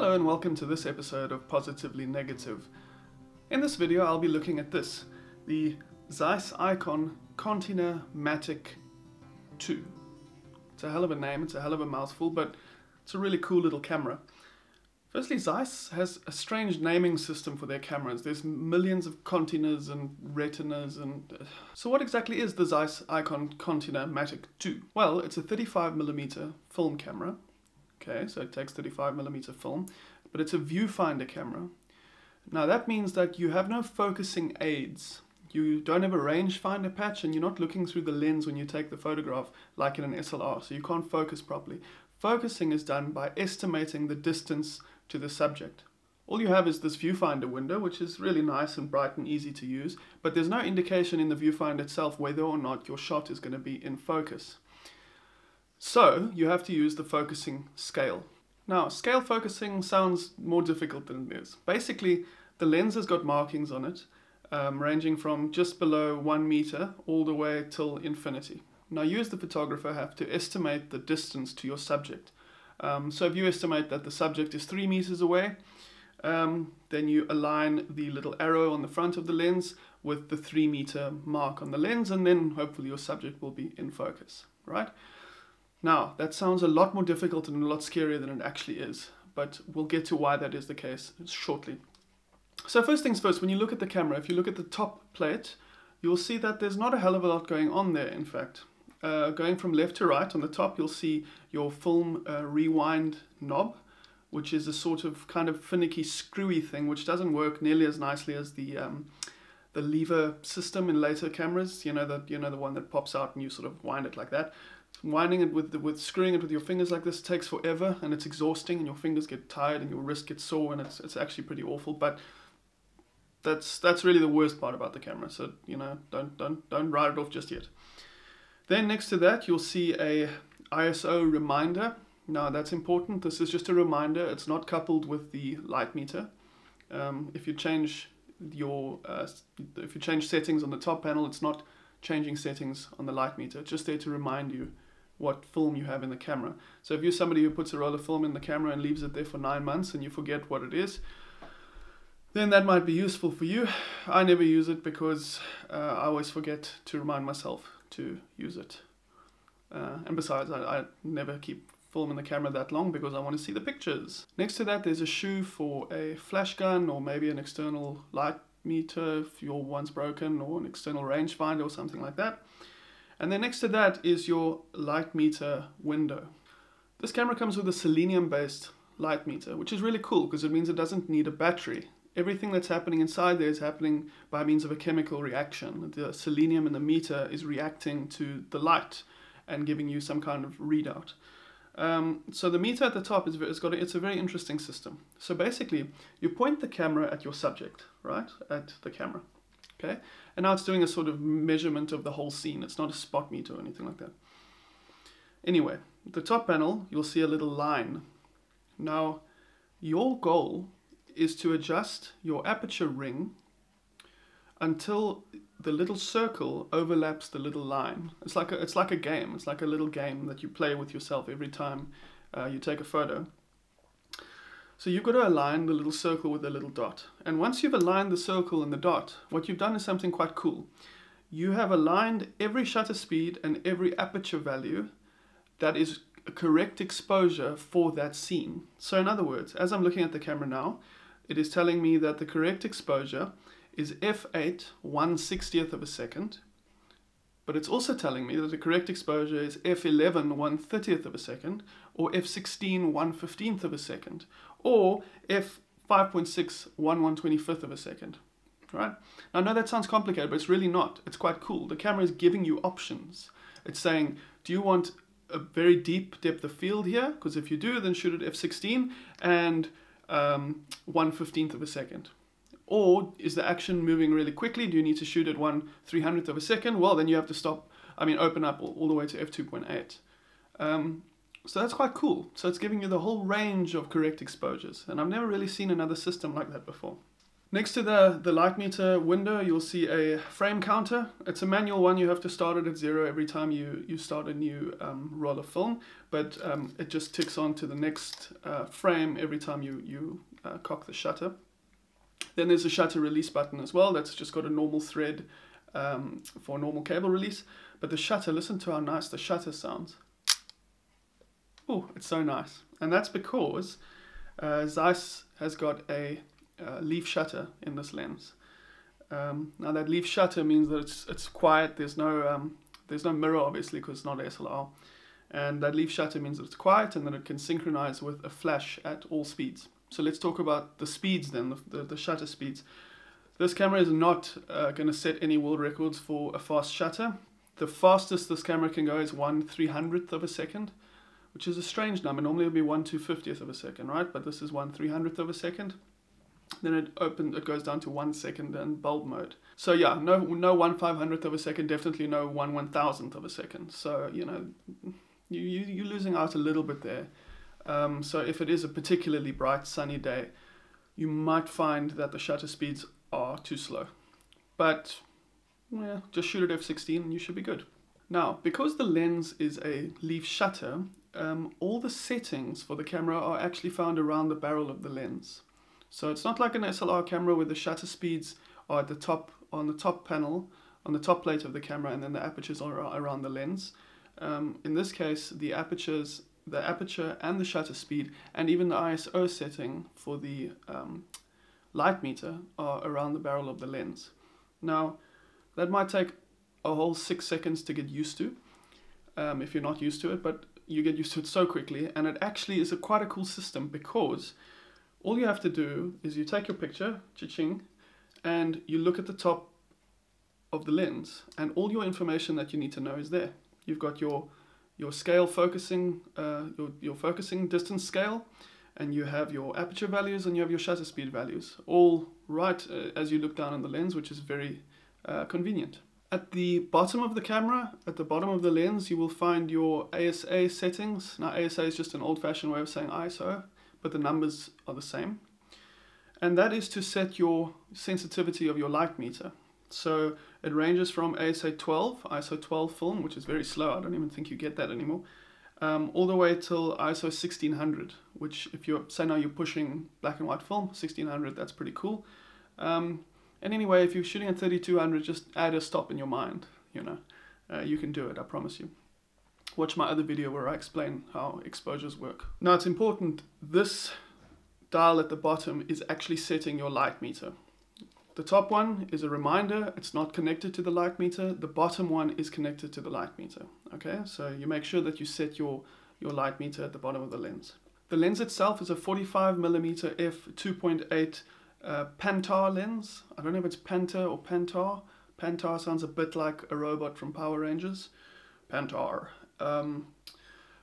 Hello and welcome to this episode of Positively Negative. In this video I'll be looking at this, the Zeiss Ikon Contina-Matic II. It's a hell of a name, it's a hell of a mouthful, but it's a really cool little camera. Firstly, Zeiss has a strange naming system for their cameras. There's millions of continas and retinas and... So what exactly is the Zeiss Ikon Contina-Matic II? Well, it's a 35mm film camera. Okay, so it takes 35mm film, but it's a viewfinder camera. Now that means that you have no focusing aids. You don't have a rangefinder patch and you're not looking through the lens when you take the photograph like in an SLR, so you can't focus properly. Focusing is done by estimating the distance to the subject. All you have is this viewfinder window, which is really nice and bright and easy to use, but there's no indication in the viewfinder itself whether or not your shot is going to be in focus. So you have to use the focusing scale. Now, scale focusing sounds more difficult than it is. Basically, the lens has got markings on it, ranging from just below 1 meter all the way till infinity. Now you as the photographer have to estimate the distance to your subject. So if you estimate that the subject is 3 meters away, then you align the little arrow on the front of the lens with the 3 meter mark on the lens, and then hopefully your subject will be in focus, right? Now that sounds a lot more difficult and a lot scarier than it actually is, but we'll get to why that is the case shortly. So first things first, when you look at the camera, if you look at the top plate, you'll see that there's not a hell of a lot going on there, in fact. Going from left to right on the top, you'll see your film rewind knob, which is a sort of kind of finicky, screwy thing, which doesn't work nearly as nicely as the lever system in later cameras. You know the one that pops out and you sort of wind it like that. Winding it screwing it with your fingers like this takes forever, and it's exhausting, and your fingers get tired and your wrist gets sore, and it's actually pretty awful. But that's really the worst part about the camera. So don't write it off just yet. Then next to that you'll see a ISO reminder. Now that's important. This is just a reminder. It's not coupled with the light meter. If you change settings on the top panel, it's not changing settings on the light meter. It's just there to remind you what film you have in the camera. So if you're somebody who puts a roll of film in the camera and leaves it there for 9 months and you forget what it is, then that might be useful for you. I never use it because I always forget to remind myself to use it. And besides, I never keep film in the camera that long because I want to see the pictures. Next to that there's a shoe for a flash gun or maybe an external light meter if your one's broken, or an external rangefinder or something like that. And then next to that is your light meter window. This camera comes with a selenium-based light meter, which is really cool because it means it doesn't need a battery. Everything that's happening inside there is happening by means of a chemical reaction. The selenium in the meter is reacting to the light and giving you some kind of readout. So the meter at the top it's a very interesting system. So basically, you point the camera at your subject, right? At the camera, okay? And now it's doing a sort of measurement of the whole scene. It's not a spot meter or anything like that. Anyway, at the top panel, you'll see a little line. Now, your goal is to adjust your aperture ring until the little circle overlaps the little line. It's like a game. It's like a little game that you play with yourself every time you take a photo. So you've got to align the little circle with the little dot. And once you've aligned the circle and the dot, what you've done is something quite cool. You have aligned every shutter speed and every aperture value that is a correct exposure for that scene. So in other words, as I'm looking at the camera now, it is telling me that the correct exposure is f8 1/60th of a second, but it's also telling me that the correct exposure is f11 1/30th of a second, or f16 1/15th of a second, or f5.6 1/125th of a second, right? Now I know that sounds complicated, but it's really not. It's quite cool. The camera is giving you options. It's saying, do you want a very deep depth of field here? Because if you do, then shoot at f16 and 1/15th of a second. Or is the action moving really quickly? Do you need to shoot at 1/300th of a second? Well, then you have to open up all the way to f2.8. So that's quite cool. So it's giving you the whole range of correct exposures. And I've never really seen another system like that before. Next to the light meter window, you'll see a frame counter. It's a manual one. You have to start it at zero every time you start a new roll of film, but it just ticks on to the next frame every time you cock the shutter. Then there's a shutter release button as well. That's just got a normal thread for normal cable release. But the shutter, listen to how nice the shutter sounds. Oh, it's so nice. And that's because Zeiss has got a leaf shutter in this lens. Now that leaf shutter means that it's quiet. There's no mirror, obviously, because it's not SLR. And that leaf shutter means that it's quiet and that it can synchronize with a flash at all speeds. So let's talk about the speeds then, the shutter speeds. This camera is not going to set any world records for a fast shutter. The fastest this camera can go is 1/300th of a second, which is a strange number. Normally it would be 1/250th of a second, right? But this is 1/300th of a second. Then it goes down to 1 second and bulb mode. So yeah, no 1/500th of a second, definitely no 1/1000th of a second. So, you know, you're losing out a little bit there. So if it is a particularly bright sunny day, you might find that the shutter speeds are too slow. But yeah, just shoot at f/16 and you should be good. Now, because the lens is a leaf shutter, all the settings for the camera are actually found around the barrel of the lens. So it's not like an SLR camera where the shutter speeds are at the top, on the top panel, on the top plate of the camera, and then the apertures are around the lens. In this case, the aperture and the shutter speed, and even the ISO setting for the light meter are around the barrel of the lens. Now, that might take a whole 6 seconds to get used to, if you're not used to it, but you get used to it so quickly, and it actually is quite a cool system because all you have to do is you take your picture, cha-ching, and you look at the top of the lens, and all your information that you need to know is there. You've got your scale focusing, your focusing distance scale, and you have your aperture values and you have your shutter speed values, all right as you look down on the lens, which is very convenient. At the bottom of the camera, at the bottom of the lens, you will find your ASA settings. Now ASA is just an old-fashioned way of saying ISO, but the numbers are the same. And that is to set your sensitivity of your light meter. So it ranges from ASA 12, ISO 12 film, which is very slow, I don't even think you get that anymore, all the way till ISO 1600, which if you're, say now you're pushing black and white film, 1600, that's pretty cool. And anyway, if you're shooting at 3200, just add a stop in your mind, you know. You can do it, I promise you. Watch my other video where I explain how exposures work. Now it's important, this dial at the bottom is actually setting your light meter. The top one is a reminder, it's not connected to the light meter. The bottom one is connected to the light meter, okay? So you make sure that you set your light meter at the bottom of the lens. The lens itself is a 45mm f/2.8 Pantar lens. I don't know if it's Panta or Pantar. Pantar sounds a bit like a robot from Power Rangers. Pantar.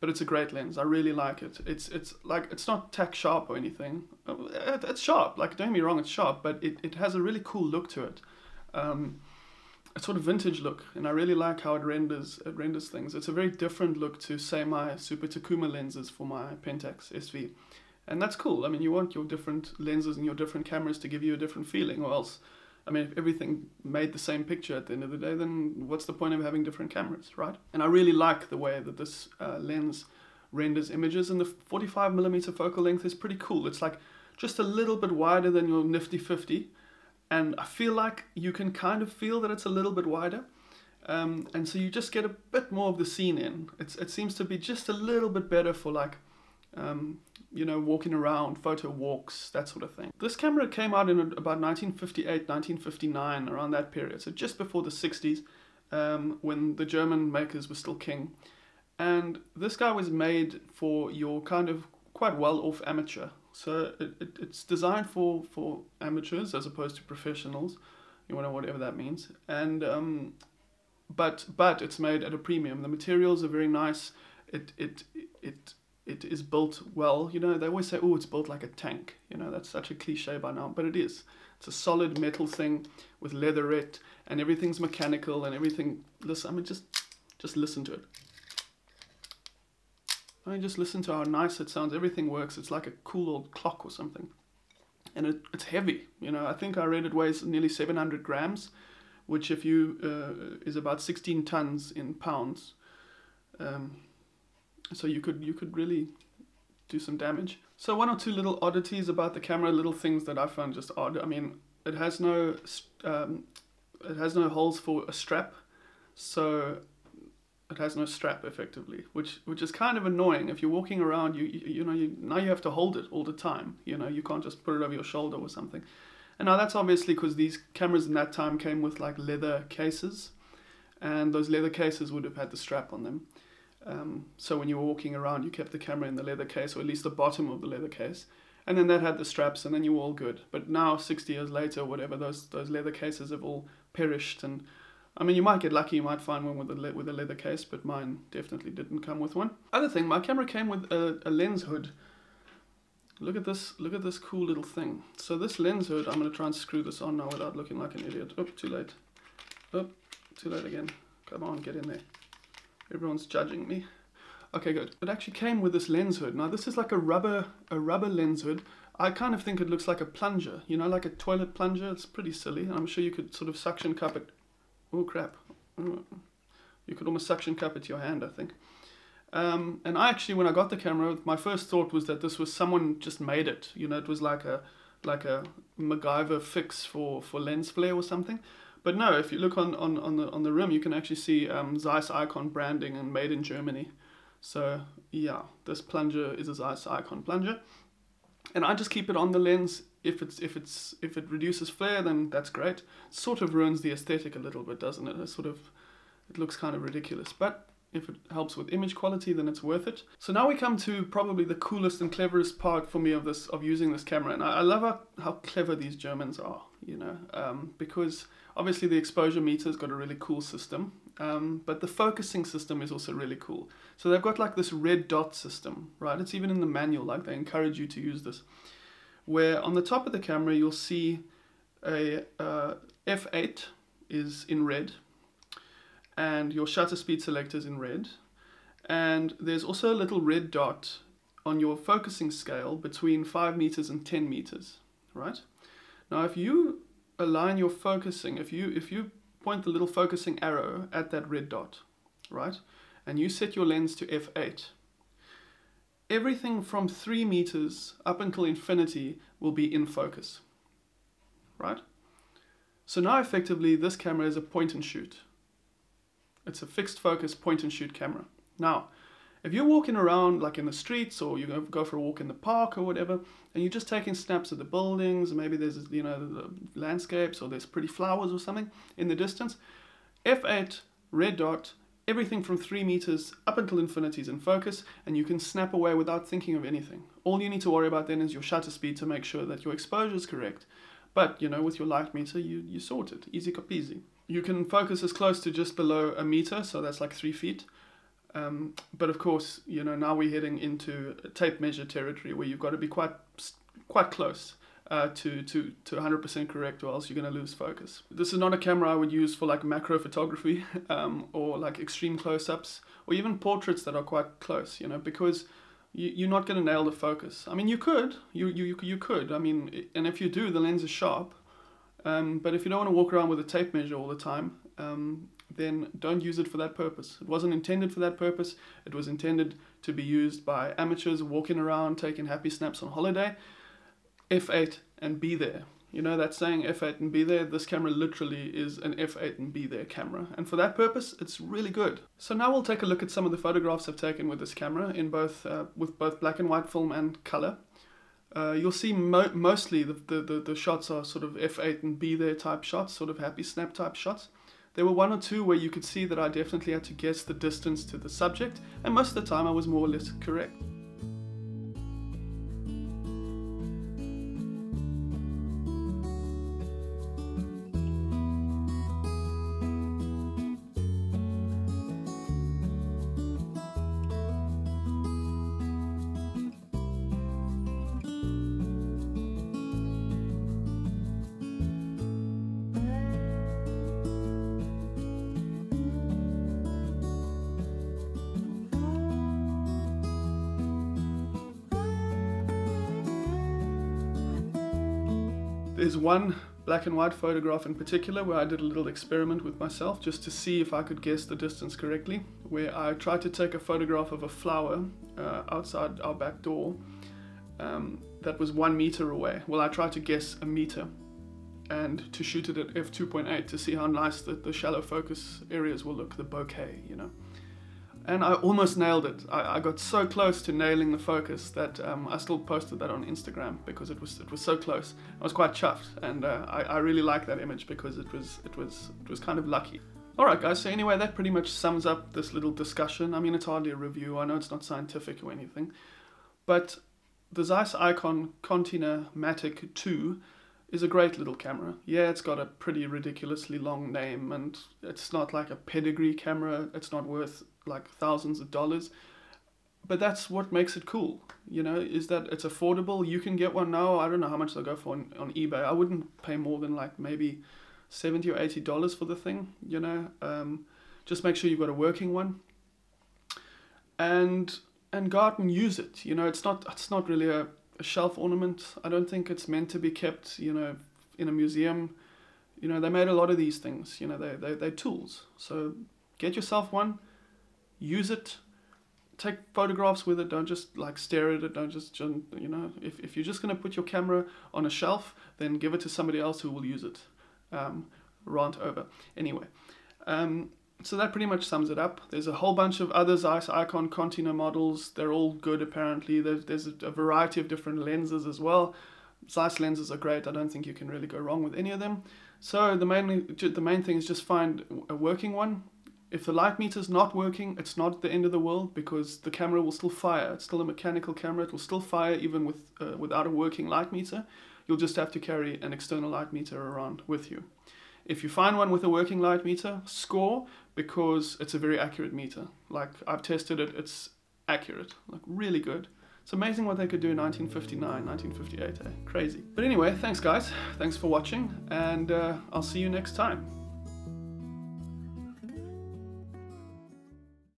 But it's a great lens. I really like it. It's like, it's not tack sharp or anything. It's sharp, like don't get me wrong, it's sharp, but it has a really cool look to it. It's sort of vintage look, and I really like how it renders things. It's a very different look to, say, my Super Takuma lenses for my Pentax SV. And that's cool. I mean, you want your different lenses and your different cameras to give you a different feeling, or else, I mean, if everything made the same picture at the end of the day, then what's the point of having different cameras, right? And I really like the way that this lens renders images, and the 45mm focal length is pretty cool. It's like just a little bit wider than your nifty 50, and I feel like you can kind of feel that it's a little bit wider, and so you just get a bit more of the scene in. It seems to be just a little bit better for, like, you know, walking around, photo walks, that sort of thing. This camera came out in about 1958, 1959, around that period. So just before the 60s, when the German makers were still king. And this guy was made for your kind of quite well-off amateur. So it's designed for amateurs as opposed to professionals, you know, whatever that means. And but it's made at a premium. The materials are very nice. It is built well, you know, they always say, oh, it's built like a tank, you know, that's such a cliche by now, but it is. It's a solid metal thing with leatherette, and everything's mechanical and everything. Listen, I mean, just listen to it. I mean, just listen to how nice it sounds. Everything works. It's like a cool old clock or something. and it's heavy. You know, I think I read it weighs nearly 700 grams, which if you is about 16 tons in pounds. So you could really do some damage. So one or two little oddities about the camera, little things that I found just odd. I mean, it has no holes for a strap, so it has no strap effectively, which is kind of annoying. If you're walking around, now you have to hold it all the time. You know, you can't just put it over your shoulder or something. And now that's obviously because these cameras in that time came with like leather cases, and those leather cases would have had the strap on them. So when you were walking around, you kept the camera in the leather case, or at least the bottom of the leather case, and then that had the straps, and then you were all good. But now, 60 years later, whatever, those leather cases have all perished. And I mean, you might get lucky, you might find one with a leather case, but mine definitely didn't come with one. Other thing, my camera came with a lens hood. Look at this cool little thing. So this lens hood, I'm going to try and screw this on now without looking like an idiot. Oh, too late. Oh, too late again. Come on, get in there. Everyone's judging me. Okay, good. It actually came with this lens hood. Now this is like a rubber lens hood. I kind of think it looks like a plunger, you know, like a toilet plunger. It's pretty silly. I'm sure you could sort of suction cup it. Oh crap. You could almost suction cup it to your hand, I think. And I actually, when I got the camera, my first thought was that this was someone just made it. You know, it was like a MacGyver fix for lens flare or something. But no, if you look on the rim, you can actually see Zeiss Ikon branding and made in Germany. So yeah, this plunger is a Zeiss Ikon plunger, and I just keep it on the lens. If it reduces flare, then that's great. Sort of ruins the aesthetic a little bit, doesn't it? It looks kind of ridiculous, but if it helps with image quality, then it's worth it. So now we come to probably the coolest and cleverest part for me of using this camera. And I love how clever these Germans are, you know, because obviously the exposure meter's got a really cool system, but the focusing system is also really cool. So they've got like this red dot system, right? It's even in the manual, like they encourage you to use this, where on the top of the camera, you'll see a F8 is in red, and your shutter speed selector is in red, and there's also a little red dot on your focusing scale between 5 meters and 10 meters, right? Now, if you align your focusing, if you point the little focusing arrow at that red dot, right, and you set your lens to F8, everything from 3 meters up until infinity will be in focus, right? So now effectively this camera is a point and shoot. It's a fixed focus point and shoot camera. Now, if you're walking around like in the streets, or you go for a walk in the park or whatever, and you're just taking snaps of the buildings, maybe there's, you know, the landscapes, or there's pretty flowers or something in the distance, F8, red dot, everything from 3 meters up until infinity is in focus, and you can snap away without thinking of anything. All you need to worry about then is your shutter speed to make sure that your exposure is correct. But, you know, with your light meter, you sort it, easy peasy. You can focus as close to just below a meter, so that's like 3 feet. But of course, you know, now we're heading into tape measure territory where you've got to be quite close to 100% correct, or else you're going to lose focus. This is not a camera I would use for like macro photography or like extreme close-ups, or even portraits that are quite close, you know, because you're not going to nail the focus. I mean, you could, you could, I mean, and if you do, the lens is sharp. But if you don't want to walk around with a tape measure all the time, then don't use it for that purpose. It wasn't intended for that purpose. It was intended to be used by amateurs walking around, taking happy snaps on holiday. F8 and be there. You know that saying, F8 and be there? This camera literally is an F8 and be there camera. And for that purpose, it's really good. So now we'll take a look at some of the photographs I've taken with this camera in both, with both black and white film and color. You'll see mostly the shots are sort of F8 and be there type shots, sort of happy snap type shots. There were one or two where you could see that I definitely had to guess the distance to the subject, and most of the time I was more or less correct. There's one black and white photograph in particular where I did a little experiment with myself just to see if I could guess the distance correctly, where I tried to take a photograph of a flower outside our back door that was 1 meter away. Well, I tried to guess a meter and to shoot it at f2.8 to see how nice the shallow focus areas will look, the bokeh, you know. And I almost nailed it. I got so close to nailing the focus that I still posted that on Instagram because it was so close. I was quite chuffed, and I really like that image because it was kind of lucky. All right, guys. So anyway, that pretty much sums up this little discussion. I mean, it's hardly a review. I know it's not scientific or anything, but the Zeiss Ikon Contina-Matic II is a great little camera. Yeah, it's got a pretty ridiculously long name, and it's not like a pedigree camera. It's not worth like thousands of dollars, but that's what makes it cool, you know, is that it's affordable. You can get one now. I don't know how much they'll go for on eBay. I wouldn't pay more than like maybe $70 or $80 for the thing, you know. Just make sure you've got a working one, and go out and use it, you know. It's not really a shelf ornament. I don't think it's meant to be kept, you know, in a museum. You know, they made a lot of these things, you know, they're tools. So get yourself one, use it, take photographs with it. Don't just like stare at it. Don't just, you know, if you're just going to put your camera on a shelf, then give it to somebody else who will use it. Rant over. Anyway, so that pretty much sums it up. There's a whole bunch of other Zeiss Ikon Contina models. They're all good, apparently. There's a variety of different lenses as well. Zeiss lenses are great. I don't think you can really go wrong with any of them. So the main thing is just find a working one. If the light meter's not working, it's not the end of the world, because the camera will still fire. It's still a mechanical camera. It will still fire even without a working light meter. You'll just have to carry an external light meter around with you. If you find one with a working light meter, score, because it's a very accurate meter. Like, I've tested it, it's accurate, like really good. It's amazing what they could do in 1959, 1958, eh? Crazy. But anyway, thanks guys, thanks for watching, and I'll see you next time.